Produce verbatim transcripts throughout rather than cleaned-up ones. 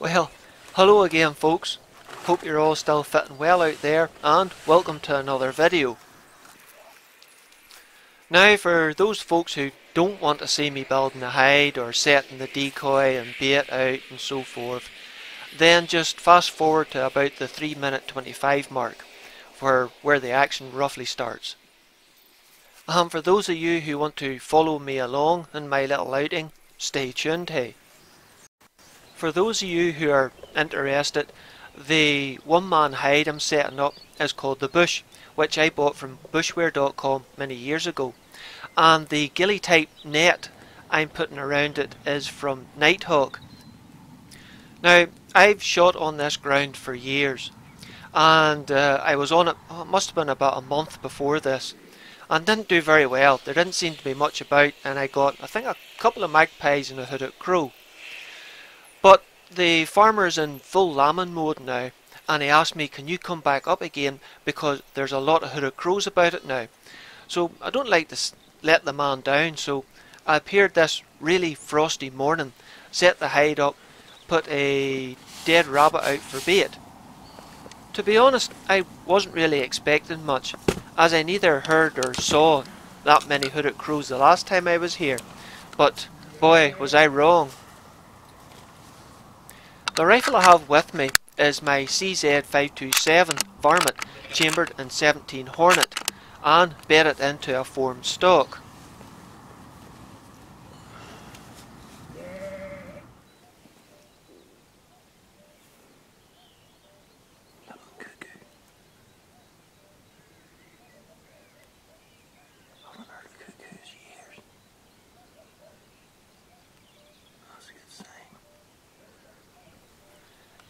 Well, hello again folks, hope you're all still fitting well out there and welcome to another video. Now for those folks who don't want to see me building a hide or setting the decoy and bait out and so forth, then just fast forward to about the three minute twenty-five mark for where the action roughly starts. And for those of you who want to follow me along in my little outing, stay tuned, hey. For those of you who are interested, the one man hide I'm setting up is called the Bush, which I bought from Bushware dot com many years ago. And the ghillie type net I'm putting around it is from Nighthawk. Now, I've shot on this ground for years, and uh, I was on it, oh, it must have been about a month before this, and didn't do very well. There didn't seem to be much about, and I got, I think, a couple of magpies and a hooded crow. But the farmer's in full lambing mode now, and he asked me, can you come back up again, because there's a lot of hooded crows about it now. So I don't like to let the man down, so I appeared this really frosty morning, set the hide up, put a dead rabbit out for bait. To be honest, I wasn't really expecting much, as I neither heard or saw that many hooded crows the last time I was here, but boy was I wrong. The rifle I have with me is my C Z five twenty-seven Varmint, chambered in seventeen Hornet, and bedded into a formed stock.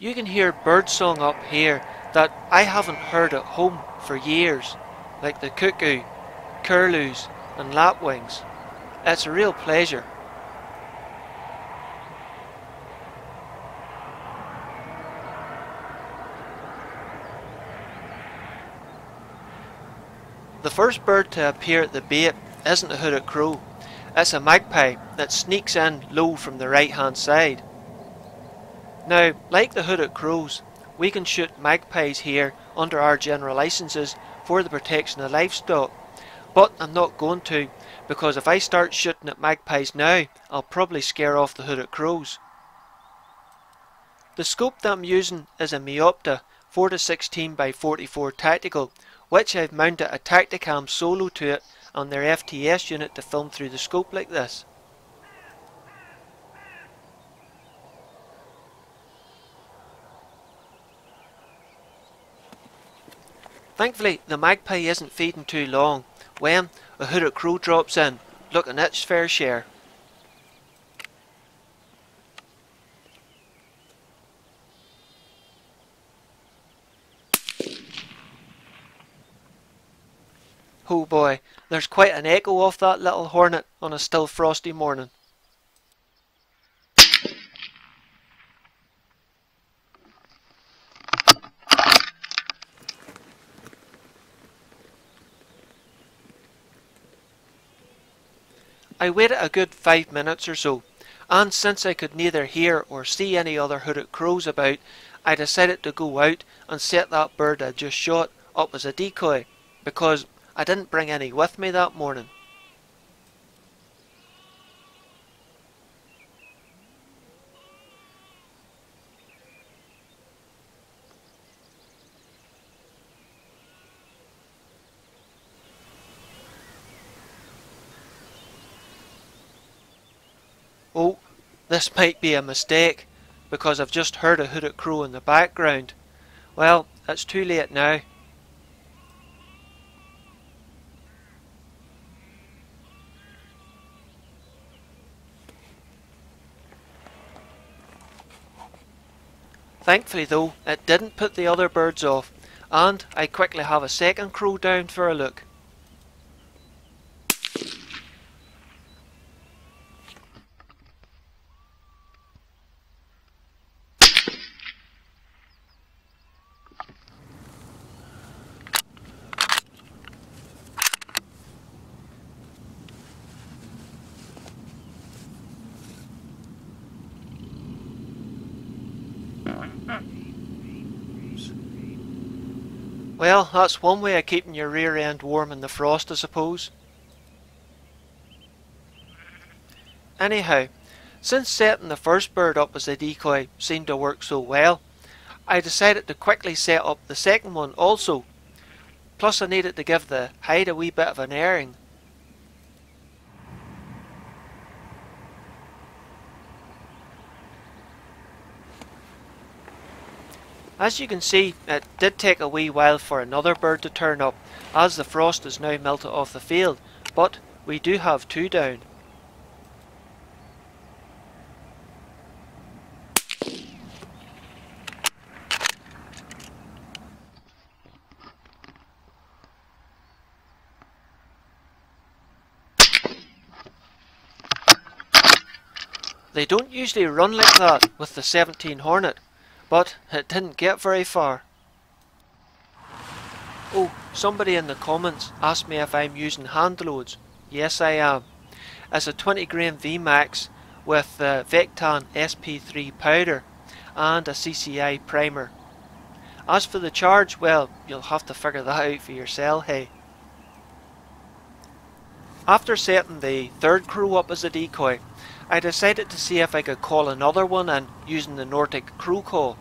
You can hear birdsong up here that I haven't heard at home for years, like the cuckoo, curlews and lapwings. It's a real pleasure. The first bird to appear at the bait isn't a hooded crow, it's a magpie that sneaks in low from the right hand side. Now, like the hooded crows, we can shoot magpies here under our general licenses for the protection of livestock, but I'm not going to, because if I start shooting at magpies now, I'll probably scare off the hooded crows. The scope that I'm using is a Meopta four to sixteen by forty-four tactical, which I've mounted a Tacticam solo to it on their F T S unit to film through the scope like this. Thankfully, the magpie isn't feeding too long when a hooded crow drops in, looking its fair share. Oh boy, there's quite an echo off that little hornet on a still frosty morning. I waited a good five minutes or so, and since I could neither hear or see any other hooded crows about, I decided to go out and set that bird I just shot up as a decoy, because I didn't bring any with me that morning. Oh, this might be a mistake, because I've just heard a hooded crow in the background. Well, it's too late now. Thankfully though, it didn't put the other birds off, and I quickly have a second crow down for a look. Well, that's one way of keeping your rear end warm in the frost, I suppose. Anyhow, since setting the first bird up as a decoy seemed to work so well, I decided to quickly set up the second one also. Plus I needed to give the hide a wee bit of an airing. As you can see, it did take a wee while for another bird to turn up, as the frost is now melted off the field, but we do have two down. They don't usually run like that with the seventeen Hornet, but it didn't get very far. Oh, somebody in the comments asked me if I'm using hand loads. Yes, I am. It's a twenty grain V MAX with the Vectan S P three powder and a C C I primer. As for the charge, well, you'll have to figure that out for yourself, hey. After setting the third crow up as a decoy, I decided to see if I could call another one and using the Nordic crow call.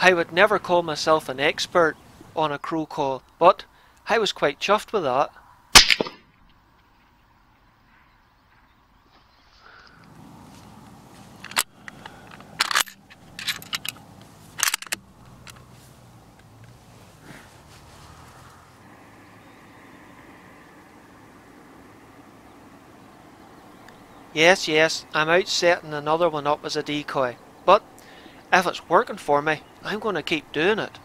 I would never call myself an expert on a crow call, but I was quite chuffed with that. Yes, yes, I'm out setting another one up as a decoy, but if it's working for me, I'm going to keep doing it.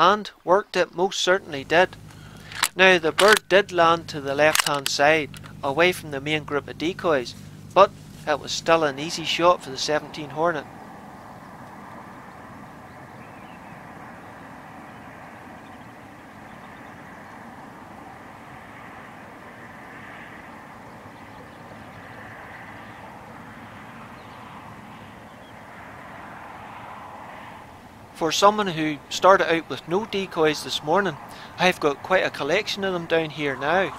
And worked it most certainly did. Now the bird did land to the left hand side, away from the main group of decoys, but it was still an easy shot for the seventeen Hornet. For someone who started out with no decoys this morning, I've got quite a collection of them down here now.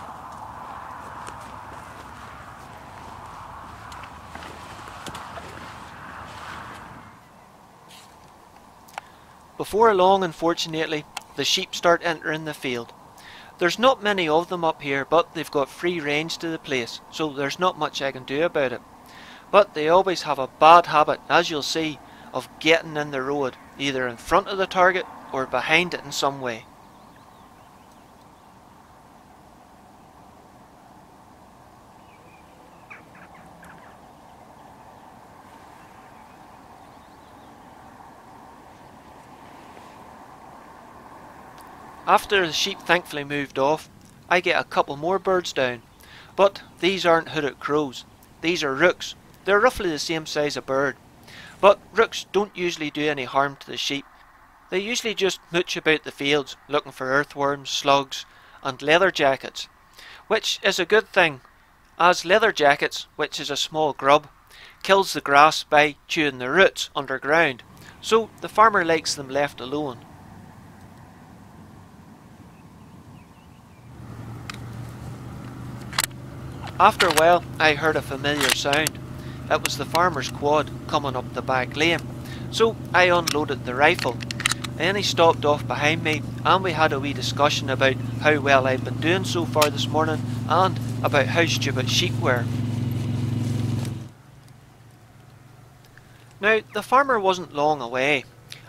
Before long, unfortunately, the sheep start entering the field. There's not many of them up here, but they've got free range to the place, so there's not much I can do about it. But they always have a bad habit, as you'll see, of getting in the road, either in front of the target or behind it in some way. After the sheep thankfully moved off, I get a couple more birds down, but these aren't hooded crows, these are rooks. They're roughly the same size of bird. But rooks don't usually do any harm to the sheep. They usually just mooch about the fields looking for earthworms, slugs and leather jackets, which is a good thing, as leather jackets, which is a small grub, kills the grass by chewing the roots underground, so the farmer likes them left alone. After a while I heard a familiar sound. It was the farmer's quad coming up the back lane, so I unloaded the rifle. Then he stopped off behind me and we had a wee discussion about how well I'd been doing so far this morning and about how stupid sheep were. Now, the farmer wasn't long away,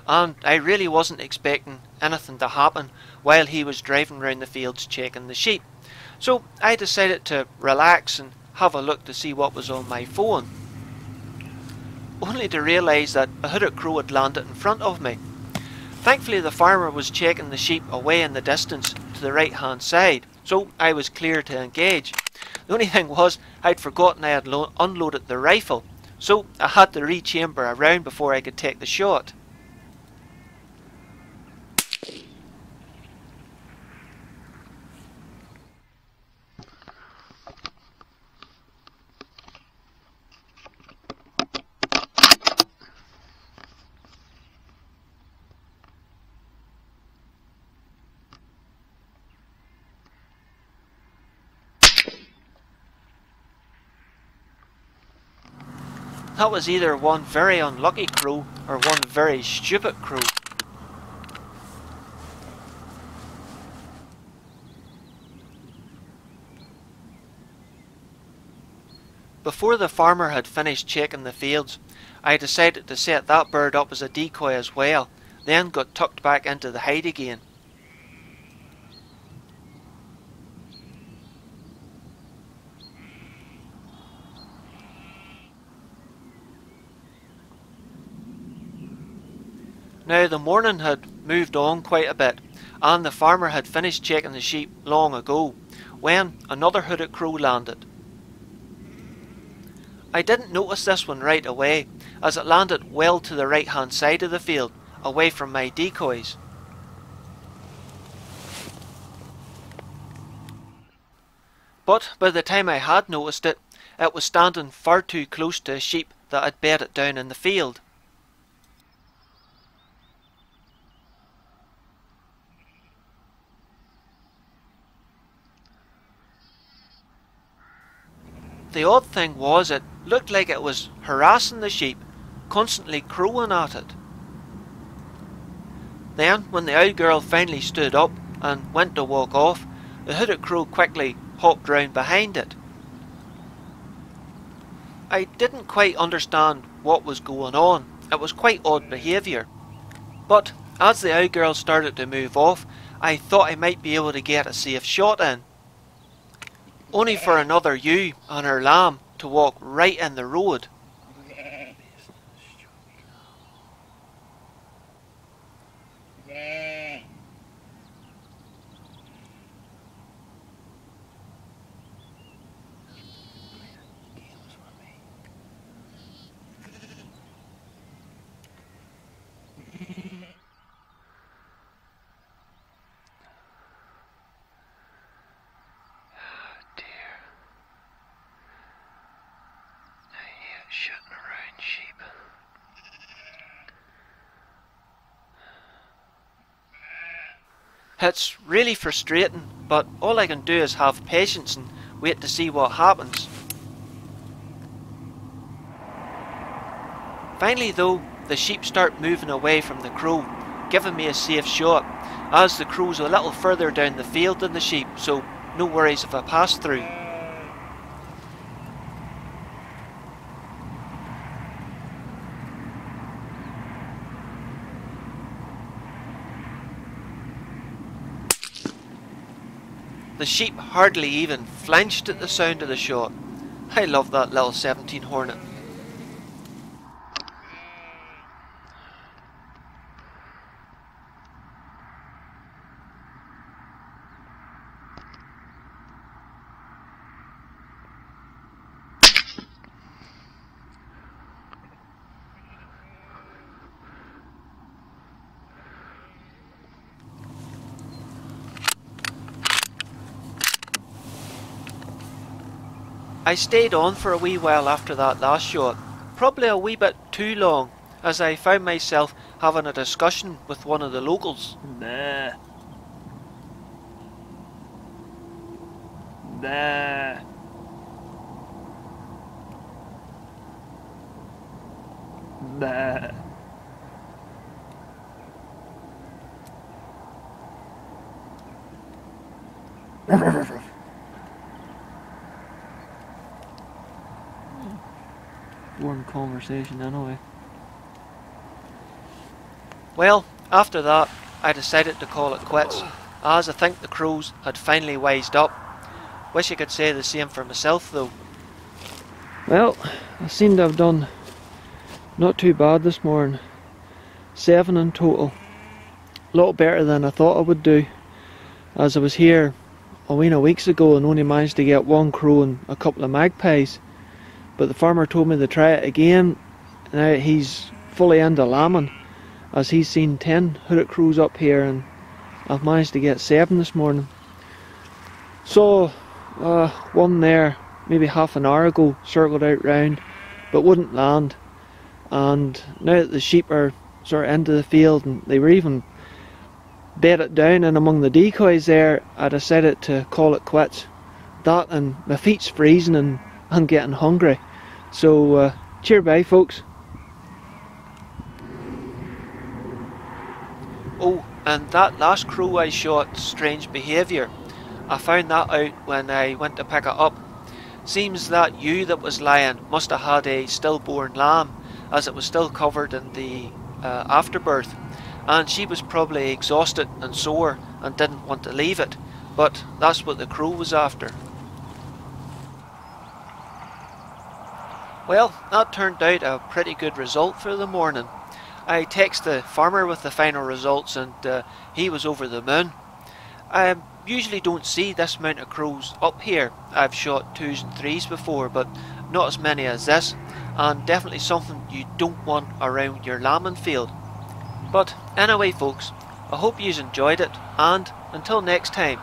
and I really wasn't expecting anything to happen while he was driving round the fields checking the sheep. So I decided to relax and have a look to see what was on my phone, only to realise that a hooded crow had landed in front of me. Thankfully the farmer was checking the sheep away in the distance to the right hand side, so I was clear to engage. The only thing was I'd forgotten I had unloaded the rifle, so I had to re-chamber a round before I could take the shot. That was either one very unlucky crow or one very stupid crow. Before the farmer had finished checking the fields, I decided to set that bird up as a decoy as well, then got tucked back into the hide again. Now, the morning had moved on quite a bit and the farmer had finished checking the sheep long ago when another hooded crow landed. I didn't notice this one right away as it landed well to the right hand side of the field away from my decoys. But by the time I had noticed it, it was standing far too close to a sheep that had bedded down in the field. The odd thing was it looked like it was harassing the sheep, constantly crowing at it. Then when the owl girl finally stood up and went to walk off, the hooded crow quickly hopped round behind it. I didn't quite understand what was going on. It was quite odd behaviour. But as the owl girl started to move off, I thought I might be able to get a safe shot in, only for another ewe and her lamb to walk right in the road. It's really frustrating, but all I can do is have patience and wait to see what happens. Finally though, the sheep start moving away from the crow, giving me a safe shot, as the crow's a little further down the field than the sheep, so no worries if I pass through. The sheep hardly even flinched at the sound of the shot. I love that little seventeen Hornet. I stayed on for a wee while after that last shot, probably a wee bit too long, as I found myself having a discussion with one of the locals. Nah. Nah. Nah. Warm conversation anyway. Well, after that I decided to call it quits, as I think the crows had finally wised up. Wish I could say the same for myself though. Well, I seem to have done not too bad this morning. Seven in total. A lot better than I thought I would do, as I was here a wee of weeks ago and only managed to get one crow and a couple of magpies, but the farmer told me to try it again. Now he's fully into lambing, as he's seen ten hooded crows up here, and I've managed to get seven this morning. So uh, one there maybe half an hour ago circled out round but wouldn't land, and now that the sheep are sort of into the field and they were even bed it down and among the decoys there, I decided to call it quits. That and my feet's freezing and I'm getting hungry. So uh, cheer bye folks. Oh, and that last crow I shot, strange behaviour. I found that out when I went to pick it up. Seems that ewe that was lying must have had a stillborn lamb, as it was still covered in the uh, afterbirth. And she was probably exhausted and sore and didn't want to leave it, but that's what the crow was after. Well, that turned out a pretty good result for the morning. I texted the farmer with the final results and uh, he was over the moon. I usually don't see this amount of crows up here. I've shot twos and threes before, but not as many as this, and definitely something you don't want around your lambing field. But anyway folks, I hope you've enjoyed it, and until next time,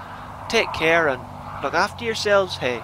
take care and look after yourselves, hey.